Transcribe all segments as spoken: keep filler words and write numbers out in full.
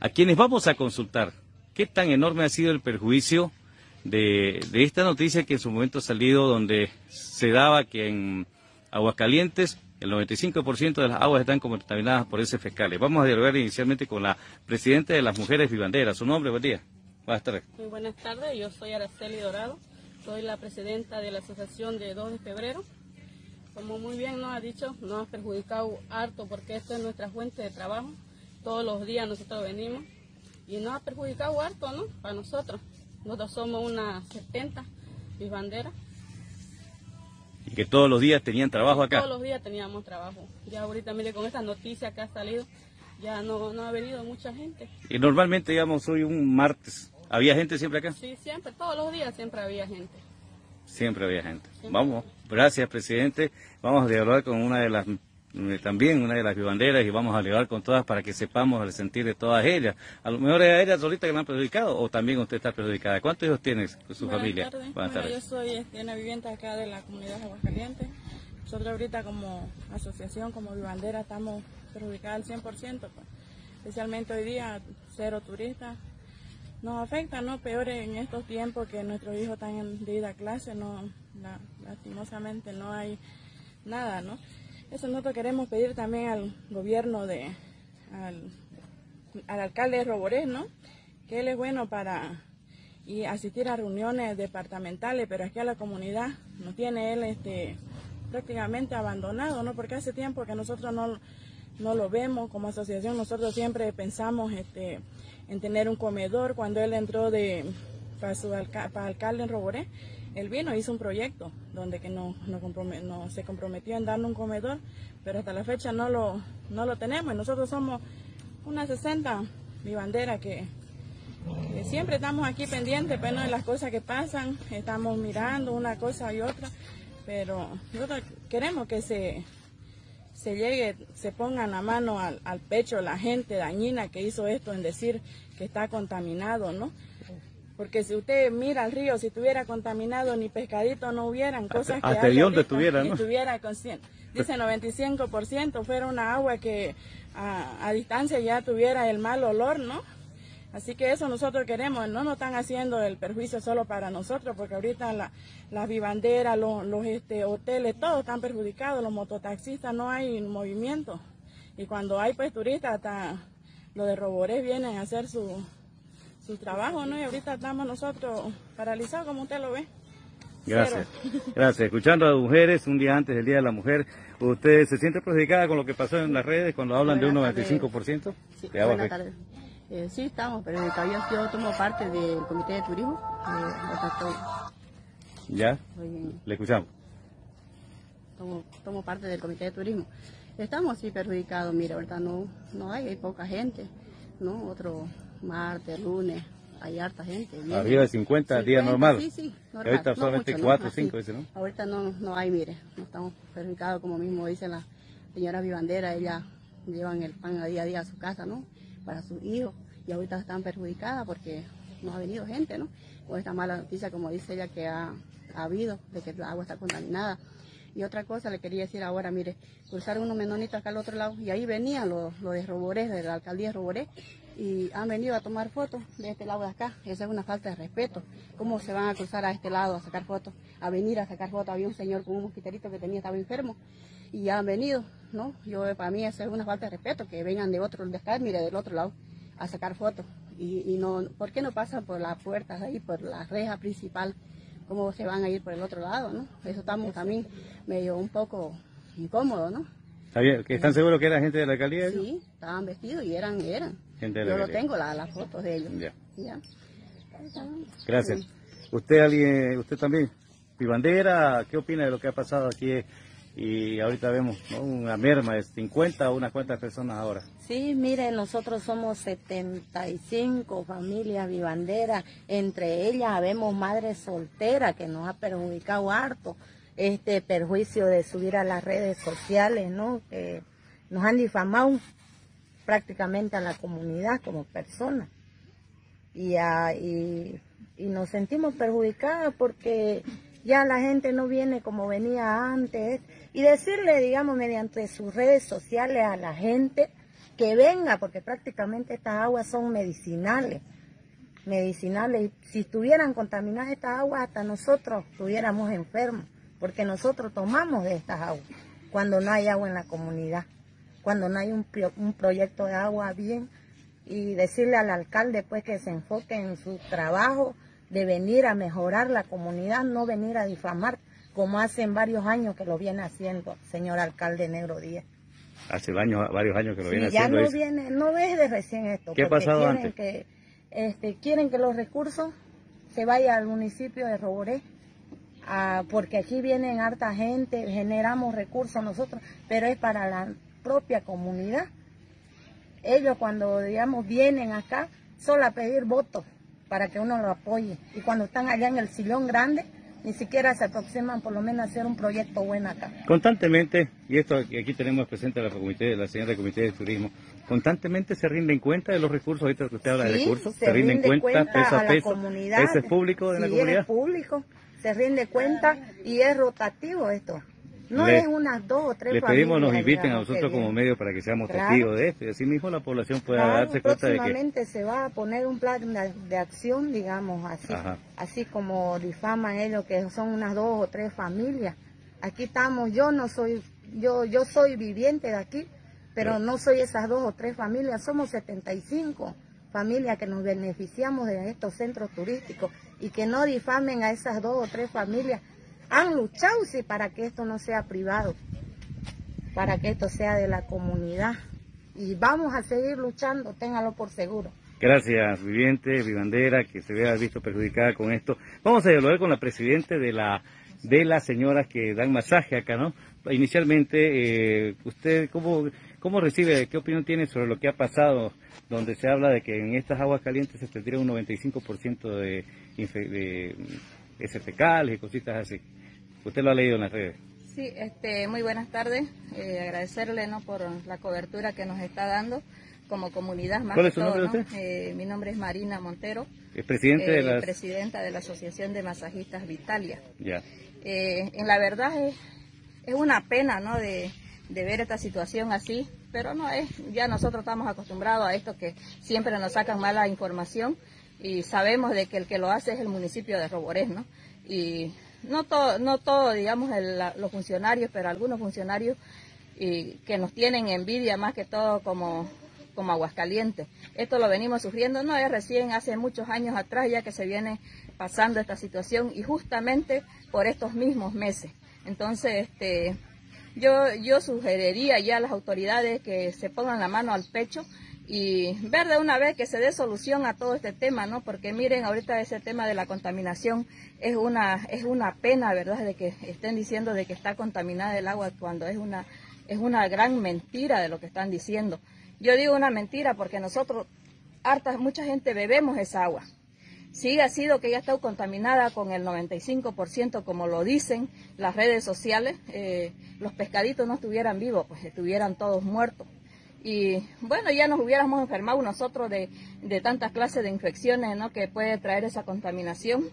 a quienes vamos a consultar qué tan enorme ha sido el perjuicio de, de esta noticia que en su momento ha salido, donde se daba que en Aguascalientes el noventa y cinco por ciento de las aguas están contaminadas por heces fecales. Vamos a dialogar inicialmente con la presidenta de las Mujeres Vivanderas. Su nombre, buen día. Buenas tardes. Muy buenas tardes, yo soy Araceli Dorado, soy la presidenta de la Asociación de dos de febrero. Como muy bien nos ha dicho, nos ha perjudicado harto porque esto es nuestra fuente de trabajo. Todos los días nosotros venimos y nos ha perjudicado harto, ¿no? Para nosotros. Nosotros somos unas setenta vivanderas. Y que todos los días tenían trabajo acá. Todos los días teníamos trabajo. Ya ahorita, mire, con estas noticias que ha salido, ya no, no ha venido mucha gente. Y normalmente, digamos, hoy un martes, ¿había gente siempre acá? Sí, siempre, todos los días siempre había gente. Siempre había gente. Siempre. Vamos, gracias, presidente. Vamos a dialogar con una de las, también una de las vivanderas, y vamos a dialogar con todas para que sepamos el sentir de todas ellas. A lo mejor es ellas solita que me han perjudicado, o también usted está perjudicada. ¿Cuántos hijos tiene su Buenas familia? Tardes. Buenas tardes. Bueno, yo soy este, una vivienda acá de la comunidad de Aguascalientes. Nosotros ahorita como asociación, como vivandera, estamos perjudicadas al cien por ciento, pues. Especialmente hoy día, cero turistas. Nos afecta, ¿no? Peor en estos tiempos que nuestros hijos están de ida a clase, no, la, lastimosamente no hay nada, ¿no? Eso nosotros queremos pedir también al gobierno, de, al, al alcalde de Roboré, ¿no? Que él es bueno para y asistir a reuniones departamentales, pero aquí a la comunidad nos tiene él este, prácticamente abandonado, ¿no? Porque hace tiempo que nosotros no... no lo vemos como asociación. Nosotros siempre pensamos este, en tener un comedor. Cuando él entró de, para, su alca, para alcalde en Roboré, él vino, hizo un proyecto donde que no, no, compromet, no se comprometió en darle un comedor, pero hasta la fecha no lo, no lo tenemos. Y nosotros somos unas sesenta vivanderas que, que siempre estamos aquí pendientes, pero de las cosas que pasan, estamos mirando una cosa y otra, pero nosotros queremos que se... se llegue, se pongan la mano al, al pecho la gente dañina que hizo esto en decir que está contaminado, ¿no? Porque si usted mira el río, si estuviera contaminado ni pescadito no hubieran, cosas a, que... Hasta donde estuviera, ¿no? Estuviera con cien, dice noventa y cinco por ciento, fuera una agua que a, a distancia ya tuviera el mal olor, ¿no? Así que eso nosotros queremos, no nos están haciendo el perjuicio solo para nosotros, porque ahorita la, las vivanderas, los, los este, hoteles, todos están perjudicados, los mototaxistas, no hay movimiento. Y cuando hay pues turistas, hasta los de Roboré vienen a hacer su, su trabajo, ¿no? Y ahorita estamos nosotros paralizados, como usted lo ve. Gracias, gracias. Escuchando a las mujeres, un día antes del Día de la Mujer, ¿usted se siente perjudicada con lo que pasó en las redes cuando hablan buenas de un noventa y cinco por ciento? Sí, buenas tardes. Eh, sí, estamos, pero yo, yo tomo parte del Comité de Turismo. Eh, ¿Ya? Soy, ¿Le escuchamos? Tomo, tomo parte del Comité de Turismo. Estamos sí perjudicados, mira, ahorita no, no hay, hay poca gente, ¿no? Otro martes, lunes, hay harta gente. Viene. Arriba de cincuenta, día normal. Sí, sí, normal. Ahorita solamente cuatro o cinco, dice, ¿no? Ahorita no, no hay, mire, no estamos perjudicados, como mismo dice la señora vivandera, ellas llevan el pan a día a día a su casa, ¿no? Para sus hijos, y ahorita están perjudicadas porque no ha venido gente, ¿no? Con esta mala noticia, como dice ella, que ha, ha habido, de que el agua está contaminada. Y otra cosa le quería decir ahora, mire, cruzaron unos menonitos acá al otro lado, y ahí venían los, los de Roboré, de la alcaldía de Roboré, y han venido a tomar fotos de este lado de acá. Esa es una falta de respeto. ¿Cómo se van a cruzar a este lado a sacar fotos? A venir a sacar fotos. Había un señor con un mosquiterito que tenía, estaba enfermo, y ya han venido, ¿no? Yo, para mí, eso es una falta de respeto, que vengan de otro, de acá, mire, del otro lado, a sacar fotos. Y, y no, ¿por qué no pasan por las puertas ahí, por la reja principal? ¿Cómo se van a ir por el otro lado, no? Eso estamos también medio un poco incómodo, ¿no? ¿Está bien? ¿Están seguros que era gente de la alcaldía? Sí, estaban vestidos y eran, eran. Gente de la Yo alcaldía. Lo tengo, la, las fotos de ellos. Ya. ¿Ya? Gracias. Sí. ¿Usted alguien, usted también, vivandera, qué opina de lo que ha pasado aquí? Y ahorita vemos, ¿no? Una merma de cincuenta o unas cuantas personas ahora. Sí, miren, nosotros somos setenta y cinco familias vivanderas. Entre ellas habemos madres solteras, que nos ha perjudicado harto este perjuicio de subir a las redes sociales, ¿no? Que nos han difamado prácticamente a la comunidad como personas. Y, a, y, y nos sentimos perjudicadas porque... ya la gente no viene como venía antes. Y decirle, digamos, mediante sus redes sociales a la gente que venga, porque prácticamente estas aguas son medicinales, medicinales. Si estuvieran contaminadas estas aguas, hasta nosotros estuviéramos enfermos, porque nosotros tomamos de estas aguas, cuando no hay agua en la comunidad, cuando no hay un, un proyecto de agua bien, y decirle al alcalde pues que se enfoque en su trabajo de venir a mejorar la comunidad, no venir a difamar, como hacen varios años que lo viene haciendo, señor alcalde Negro Díaz. Hace años, varios años que lo sí, viene ya haciendo. Ya no viene, no es de recién esto. ¿Qué ha pasado quieren antes? Que, este, quieren que los recursos se vayan al municipio de Roboré, ah, porque aquí vienen harta gente, generamos recursos nosotros, pero es para la propia comunidad. Ellos cuando, digamos, vienen acá, solo a pedir votos para que uno lo apoye. Y cuando están allá en el sillón grande, ni siquiera se aproximan por lo menos a hacer un proyecto bueno acá. Constantemente, y esto aquí tenemos presente a la, comité, la señora del Comité de Turismo, constantemente se rinden cuenta de los recursos, ahorita que usted habla sí, de recursos, se, se rinden rinde cuenta, cuenta peso a, a peso, comunidad, ese es público de sí, la comunidad. Es público, se rinde cuenta y es rotativo esto. No les, es unas dos o tres. Les pedimos nos inviten a nosotros como medio para que seamos claro. testigos de esto y así mismo la población pueda claro, darse cuenta de que... Próximamente se va a poner un plan de, de acción, digamos, así, así como difaman ellos que son unas dos o tres familias. Aquí estamos, yo no soy, yo, yo soy viviente de aquí, pero sí. no soy esas dos o tres familias, somos setenta y cinco familias que nos beneficiamos de estos centros turísticos y que no difamen a esas dos o tres familias. Han luchado sí, para que esto no sea privado, para que esto sea de la comunidad. Y vamos a seguir luchando, téngalo por seguro. Gracias, viviente, vivandera, que se vea visto perjudicada con esto. Vamos a dialogar con la presidenta de la de las señoras que dan masaje acá, ¿no? Inicialmente, eh, usted, ¿cómo, cómo recibe, qué opinión tiene sobre lo que ha pasado, donde se habla de que en estas aguas calientes se tendría un noventa y cinco por ciento de... de ese fecales y cositas así? Usted lo ha leído en las redes. Sí, este, muy buenas tardes. Eh, agradecerle ¿no? por la cobertura que nos está dando como comunidad. Más ¿Cuál es su todo, nombre ¿no? usted? Eh, mi nombre es Marina Montero. Es presidente eh, de las... presidenta de la Asociación de Masajistas Vitalia. Ya. Eh, en la verdad es, es una pena ¿no? de, de ver esta situación así, pero no es, ya nosotros estamos acostumbrados a esto que siempre nos sacan mala información. Y sabemos de que el que lo hace es el municipio de Roboré, ¿no? Y no todo, no todo digamos, el, la, los funcionarios, pero algunos funcionarios y, que nos tienen envidia más que todo como, como Aguascalientes. Esto lo venimos sufriendo, no es recién, hace muchos años atrás ya que se viene pasando esta situación y justamente por estos mismos meses. Entonces, este, yo, yo sugeriría ya a las autoridades que se pongan la mano al pecho y ver de una vez que se dé solución a todo este tema, ¿no? Porque miren, ahorita ese tema de la contaminación es una es una pena, ¿verdad? De que estén diciendo de que está contaminada el agua cuando es una es una gran mentira de lo que están diciendo. Yo digo una mentira porque nosotros, hartas, mucha gente bebemos esa agua. Sí ha sido que ya está contaminada con el noventa y cinco por ciento, como lo dicen las redes sociales, eh, los pescaditos no estuvieran vivos, pues estuvieran todos muertos. Y bueno, ya nos hubiéramos enfermado nosotros de, de tantas clases de infecciones, ¿no? Que puede traer esa contaminación.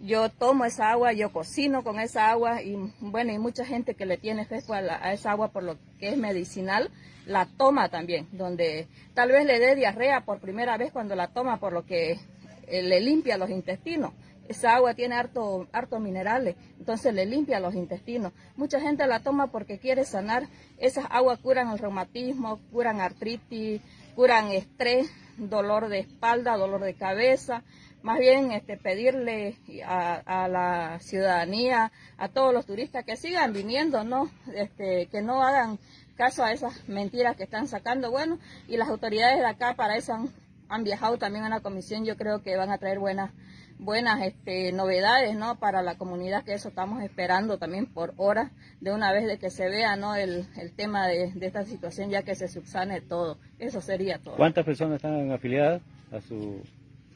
Yo tomo esa agua, yo cocino con esa agua y bueno, y mucha gente que le tiene fe a, la, a esa agua por lo que es medicinal, la toma también, donde tal vez le dé diarrea por primera vez cuando la toma por lo que eh, le limpia los intestinos. Esa agua tiene harto, harto minerales, entonces le limpia los intestinos. Mucha gente la toma porque quiere sanar. Esas aguas curan el reumatismo, curan artritis, curan estrés, dolor de espalda, dolor de cabeza. Más bien este, pedirle a, a la ciudadanía, a todos los turistas que sigan viniendo, ¿no? Este, que no hagan caso a esas mentiras que están sacando. Bueno, y las autoridades de acá para eso han, han viajado también a la comisión. Yo creo que van a traer buenas... buenas este, novedades, ¿no? Para la comunidad, que eso estamos esperando también por horas, de una vez de que se vea, ¿no? El, el tema de, de esta situación, ya que se subsane todo. Eso sería todo. ¿Cuántas personas están afiliadas a su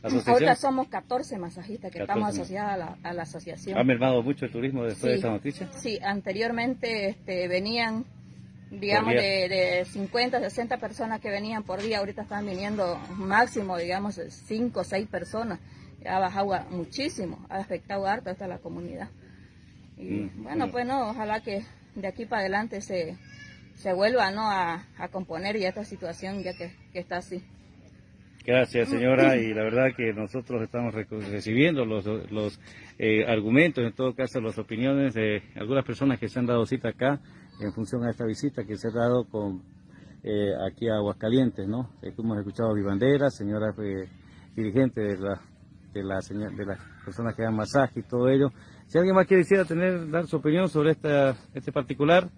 asociación? Ahora somos catorce masajistas que catorce estamos asociadas a la, a la asociación. ¿Ha mermado mucho el turismo después sí, de esa noticia? Sí, anteriormente este, venían, digamos, de, de cincuenta, sesenta personas que venían por día. Ahorita están viniendo máximo, digamos, cinco o seis personas. Ha bajado muchísimo, ha afectado harto hasta la comunidad. Y mm, bueno, bueno, pues no, ojalá que de aquí para adelante se, se vuelva, ¿no?, a, a componer ya esta situación, ya que, que está así. Gracias, señora, y la verdad que nosotros estamos recibiendo los, los eh, argumentos, en todo caso las opiniones de algunas personas que se han dado cita acá en función a esta visita que se ha dado con eh, aquí a Aguascalientes, ¿no? Hemos escuchado a Vivandera, señora eh, dirigente de la, de, la, de las personas que dan masaje y todo ello. Si alguien más quisiera tener, dar su opinión sobre esta, este particular,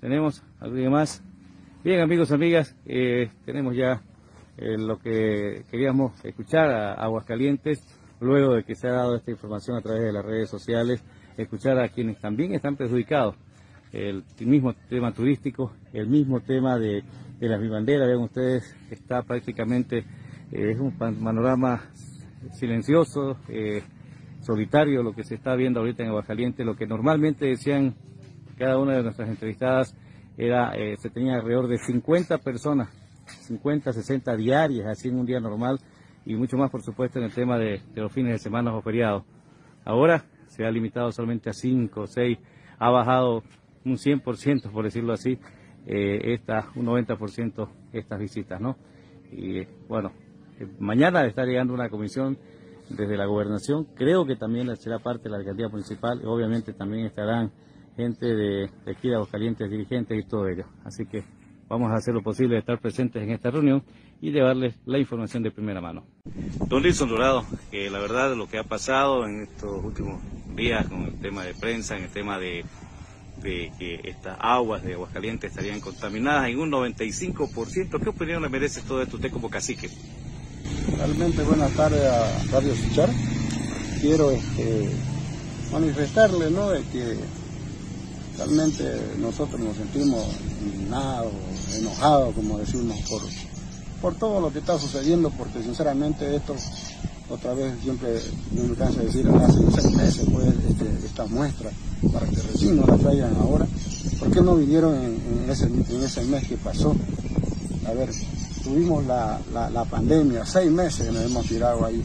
tenemos alguien más. Bien, amigos, amigas, eh, tenemos ya... Eh, lo que queríamos escuchar a Aguascalientes, luego de que se ha dado esta información a través de las redes sociales, escuchar a quienes también están perjudicados. El mismo tema turístico, el mismo tema de, de las vivanderas, vean ustedes, está prácticamente, eh, es un panorama silencioso, eh, solitario lo que se está viendo ahorita en Aguascalientes. Lo que normalmente decían cada una de nuestras entrevistadas era, eh, se tenía alrededor de cincuenta personas, cincuenta, sesenta diarias, así en un día normal, y mucho más, por supuesto, en el tema de, de los fines de semana o feriados. Ahora se ha limitado solamente a cinco o seis, ha bajado un cien por ciento, por decirlo así, eh, esta, un noventa por ciento estas visitas, ¿no? Y bueno, mañana está llegando una comisión desde la gobernación, creo que también será parte de la alcaldía municipal, y obviamente también estarán gente de, de aquí de Aguascalientes, dirigentes y todo ello, así que vamos a hacer lo posible de estar presentes en esta reunión y llevarles la información de primera mano. Don Wilson Dorado, eh, la verdad lo que ha pasado en estos últimos días con el tema de prensa, en el tema de que eh, estas aguas de Aguascalientes estarían contaminadas en un noventa y cinco por ciento, ¿qué opinión le merece todo esto usted como cacique? Realmente buenas tardes a Radio CICHAR. Quiero este, manifestarle, ¿no?, de que realmente nosotros nos sentimos indignados, enojados, como decimos, por, por todo lo que está sucediendo, porque sinceramente esto, otra vez, siempre no me canso de decir, hace seis meses pues, este, esta muestra, para que recién nos la traigan ahora. ¿Por qué no vinieron en, en, ese, en ese mes que pasó? A ver, tuvimos la, la, la pandemia, seis meses que nos hemos tirado ahí.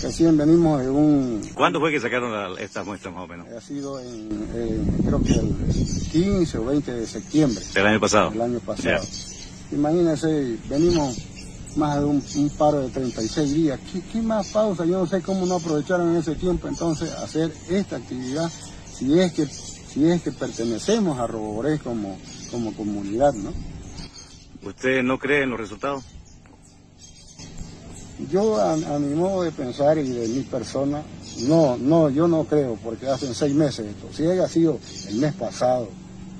Recién venimos de un... ¿Cuándo fue que sacaron la, estas muestras más o menos? Ha sido en, en, creo que el quince o veinte de septiembre. ¿Del año pasado? Del año pasado. Yeah. Imagínense, venimos más de un, un paro de treinta y seis días. ¿Qué, ¿Qué más pausa? Yo no sé cómo no aprovecharon ese tiempo entonces hacer esta actividad, si es que, si es que pertenecemos a Roboré como, como comunidad, ¿no? ¿Usted no cree en los resultados? Yo, a, a mi modo de pensar y de mi persona, no, no, yo no creo, porque hace seis meses esto. Si haya sido el mes pasado,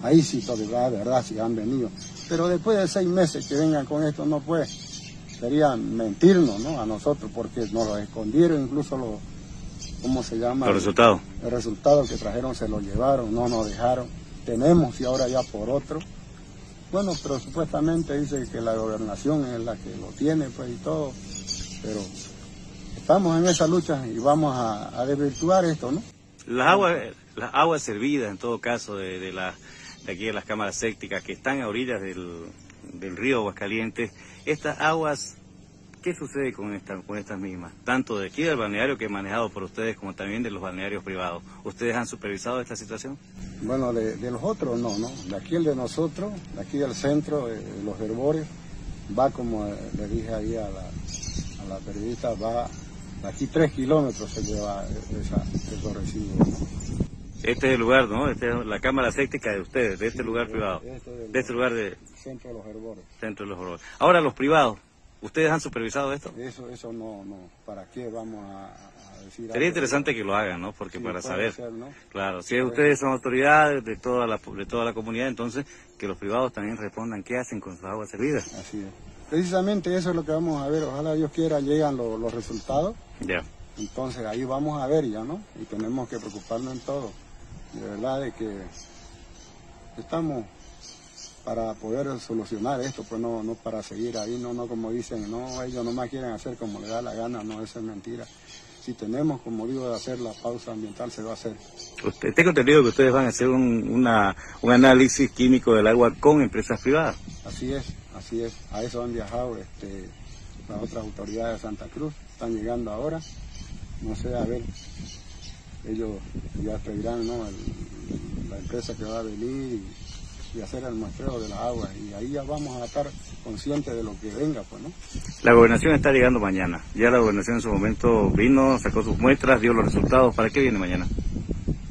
ahí sí, de verdad, si han venido. Pero después de seis meses que vengan con esto, no puede. Sería mentirnos, ¿no?, a nosotros, porque nos lo escondieron, incluso los, ¿cómo se llama? Los resultados. El resultado que trajeron se lo llevaron, no nos dejaron. Tenemos y ahora ya por otro. Bueno, pero supuestamente dice que la gobernación es la que lo tiene, pues, y todo. Pero estamos en esa lucha y vamos a, a desvirtuar esto, ¿no? Las aguas, las aguas servidas, en todo caso, de, de, la, de aquí de las cámaras sépticas que están a orillas del, del río Aguascalientes, estas aguas, ¿qué sucede con, esta, con estas mismas? Tanto de aquí del balneario que he manejado por ustedes, como también de los balnearios privados. ¿Ustedes han supervisado esta situación? Bueno, de, de los otros no, ¿no? De aquí el de nosotros, de aquí del centro, de, de los Hervores, va como le dije ahí a la... la periodista, va aquí tres kilómetros se lleva esa, esos residuos, ¿no? Este es el lugar, ¿no? Este es la cámara séptica de ustedes, de este sí, lugar de, privado, este de este lugar de... Centro de los Hervores. Centro de los Hervores. Ahora los privados, ¿ustedes han supervisado esto? Eso, eso no, no, ¿para qué vamos a, a decir? Sería interesante que lo hagan, ¿no? Porque sí, para saber, ser, ¿no? Claro, si ustedes son autoridades de toda, la, de toda la comunidad, entonces que los privados también respondan qué hacen con sus aguas servidas. Así es. Precisamente eso es lo que vamos a ver, ojalá Dios quiera llegan lo, los resultados, yeah. Entonces ahí vamos a ver ya, ¿no? Y tenemos que preocuparnos en todo, de verdad de que estamos para poder solucionar esto, pues no, no para seguir ahí, no, no como dicen, no, ellos nomás quieren hacer como les da la gana, no, eso es mentira. Si tenemos, como digo, de hacer la pausa ambiental, se va a hacer. Usted, tengo entendido que ustedes van a hacer un, una, un análisis químico del agua con empresas privadas. Así es, así es. A eso han viajado este, las otras autoridades de Santa Cruz. Están llegando ahora. No sé, a ver, ellos ya pedirán, ¿no?, el, la empresa que va a venir y hacer el muestreo de las aguas, y ahí ya vamos a estar conscientes de lo que venga, pues, ¿no? La gobernación está llegando mañana, ya la gobernación en su momento vino, sacó sus muestras, dio los resultados, ¿para qué viene mañana?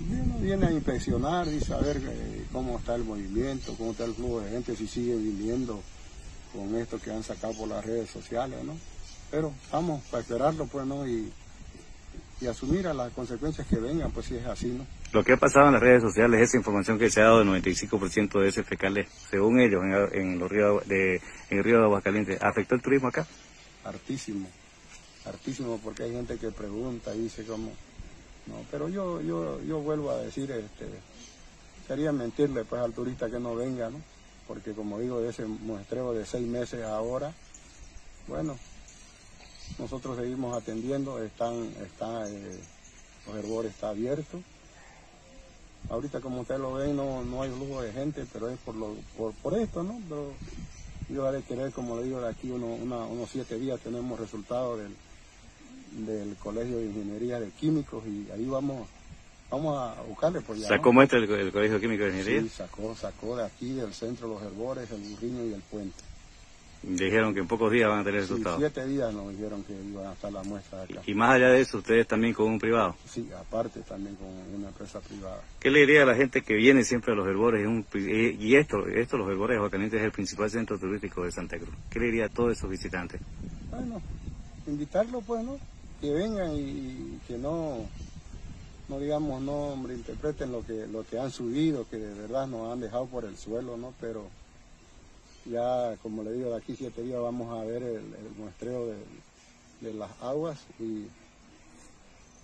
Bueno, viene a inspeccionar y saber eh, cómo está el movimiento, cómo está el flujo de gente, si sigue viniendo con esto que han sacado por las redes sociales, ¿no? Pero vamos para esperarlo, pues, ¿no? Y, y asumir a las consecuencias que vengan, pues, si es así, ¿no? Lo que ha pasado en las redes sociales, esa información que se ha dado del noventa y cinco por ciento de ese fecales, según ellos, en, en los ríos de, en el río de Aguas Calientes, ¿afectó el turismo acá? Hartísimo, hartísimo, porque hay gente que pregunta y dice cómo... No, pero yo, yo, yo vuelvo a decir, este, sería mentirle, pues, al turista que no venga, ¿no? Porque, como digo, ese muestreo de seis meses ahora, bueno, nosotros seguimos atendiendo, están, está, eh, los Hervores está abierto. Ahorita, como ustedes lo ven, no, no hay flujo de gente, pero es por, lo, por, por esto, ¿no? Pero yo haré querer, como le digo, de aquí uno, una, unos siete días tenemos resultados del, del Colegio de Ingeniería de Químicos, y ahí vamos vamos a buscarle. Por allá, ¿sacó, ¿no?, muestra el, el Colegio de Químicos de Ingeniería? Sí, sacó, sacó de aquí, del Centro de los Hervores, el Burriño y el Puente. Dijeron que en pocos días van a tener resultados. Sí, siete días nos dijeron que iban a estar las muestras acá. Y más allá de eso, ¿ustedes también con un privado? Sí, aparte también con una empresa privada. ¿Qué le diría a la gente que viene siempre a los Hervores? Un, y esto, esto los Hervores de Aguas Calientes es el principal centro turístico de Santa Cruz. ¿Qué le diría a todos esos visitantes? Bueno, invitarlos, pues, ¿no? Que vengan y que no, no digamos, no, hombre, interpreten lo que, lo que han subido, que de verdad nos han dejado por el suelo, ¿no? Pero... ya, como le digo, de aquí siete días vamos a ver el, el muestreo de, de las aguas, y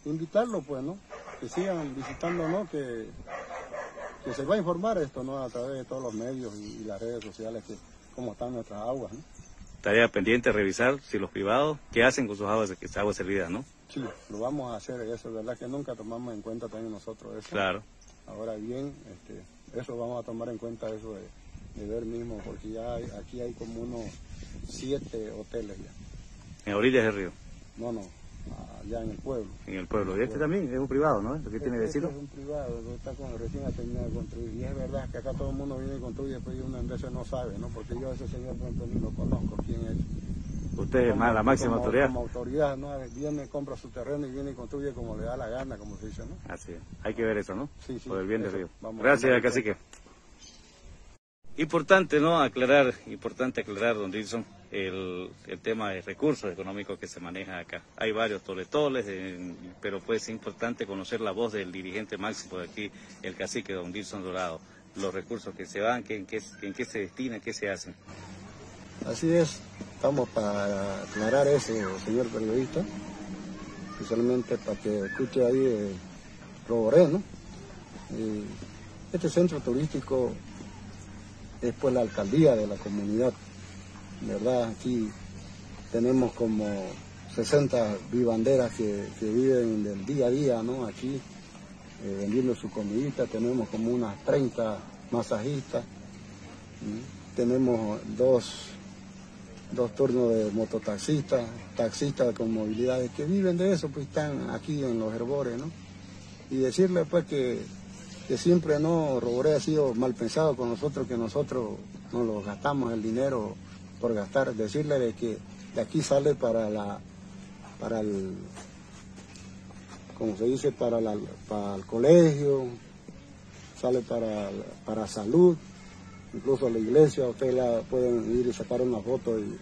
invitarlo, pues, ¿no? Que sigan visitando, ¿no? Que, que se va a informar esto, ¿no? A través de todos los medios y, y las redes sociales, que cómo están nuestras aguas, ¿no? Tarea pendiente, revisar si los privados, ¿qué hacen con sus aguas, sus aguas servidas, no? Sí, lo vamos a hacer, eso es verdad que nunca tomamos en cuenta también nosotros eso. Claro. Ahora bien, este, eso vamos a tomar en cuenta, eso de... de ver mismo, porque ya hay, aquí hay como unos siete hoteles ya. ¿En orillas del río? No, no, allá en el pueblo. En el pueblo, en el pueblo. Y este también es un privado, ¿no? Lo que tiene vecino. Este es un privado, está con, recién ha terminado de construir, y es verdad que acá todo el mundo viene y construye, pero uno en veces no sabe, ¿no? Porque yo a ese señor, por ejemplo, ni lo conozco, quién es. Usted es más la máxima como, autoridad. Como autoridad, ¿no? Viene, compra su terreno y viene y construye como le da la gana, como se dice, ¿no? Así es, hay que ver eso, ¿no? Sí, sí. Por el bien del río. Vamos. Gracias, cacique. Importante, ¿no?, aclarar, importante aclarar, don Wilson, el, el tema de recursos económicos que se maneja acá. Hay varios toletoles, eh, pero pues es importante conocer la voz del dirigente máximo de aquí, el cacique, don Wilson Dorado. Los recursos que se van, que, en, qué, que, en qué se destinan, qué se hacen. Así es, estamos para aclarar eso, señor periodista, especialmente para que escuche ahí eh, Roboré, ¿no? Eh, este centro turístico... es pues la alcaldía de la comunidad, ¿verdad? Aquí tenemos como sesenta vivanderas que, que viven del día a día, ¿no? Aquí, eh, vendiendo su comidita, tenemos como unas treinta masajistas, ¿sí? Tenemos dos, dos turnos de mototaxistas, taxistas con movilidades que viven de eso, pues están aquí en los Hervores, ¿no? Y decirles, pues, que... que siempre no, Roboré ha sido mal pensado con nosotros, que nosotros no lo gastamos el dinero por gastar. Decirle de que de aquí sale para la, para el, como se dice, para, la, para el colegio, sale para, para salud, incluso la iglesia, ustedes la pueden ir y sacar una foto, y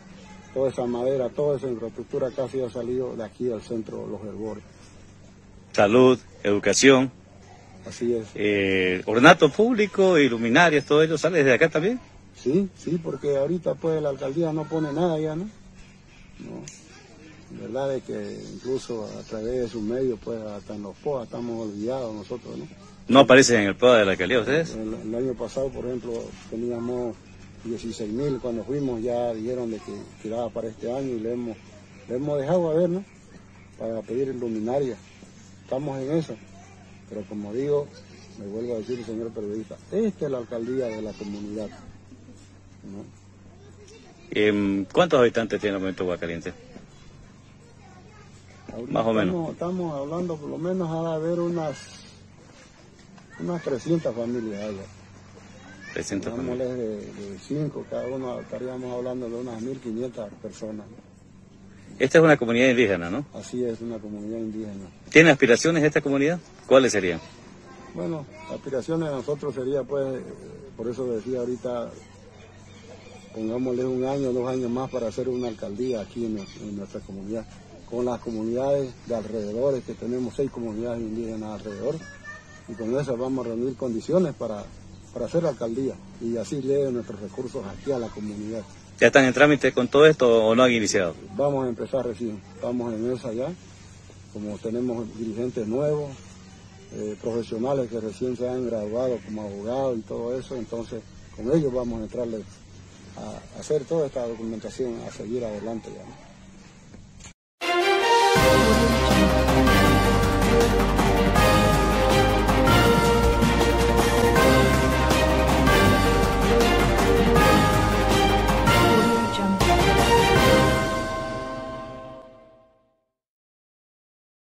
toda esa madera, toda esa infraestructura casi ha salido de aquí al centro, los Hervores. Salud, educación. Así es. Eh, ornato público y luminarias, todo ello sale desde acá también. Sí, sí, porque ahorita pues la alcaldía no pone nada ya, ¿no? No. Verdad es que incluso a través de sus medios, pues hasta en los P O A estamos olvidados nosotros, ¿no? ¿No aparecen en el P O A de la alcaldía ustedes? El, el año pasado, por ejemplo, teníamos dieciséis mil, cuando fuimos ya dijeron de que tiraba para este año, y le hemos, le hemos dejado a ver, ¿no? Para pedir luminarias. Estamos en eso. Pero como digo, me vuelvo a decir, señor periodista, esta es la alcaldía de la comunidad, ¿no? ¿Cuántos habitantes tiene el momento Aguas Calientes? Ahorita más o menos. Estamos, estamos hablando, por lo menos, a haber unas, unas trescientas familias allá. trescientas familias. De cinco, cada uno estaríamos hablando de unas mil quinientas personas. Esta es una comunidad indígena, ¿no? Así es, una comunidad indígena. ¿Tiene aspiraciones esta comunidad? ¿Cuáles serían? Bueno, aspiraciones de nosotros sería, pues, por eso decía ahorita, pongámosle un año, dos años más para hacer una alcaldía aquí en, en nuestra comunidad. Con las comunidades de alrededores, que tenemos seis comunidades indígenas alrededor, y con eso vamos a reunir condiciones para, para hacer alcaldía, y así lleven nuestros recursos aquí a la comunidad. ¿Ya están en trámite con todo esto o no han iniciado? Vamos a empezar recién, estamos en esa ya, como tenemos dirigentes nuevos, eh, profesionales que recién se han graduado como abogados y todo eso, entonces con ellos vamos a entrarle a hacer toda esta documentación, a seguir adelante ya.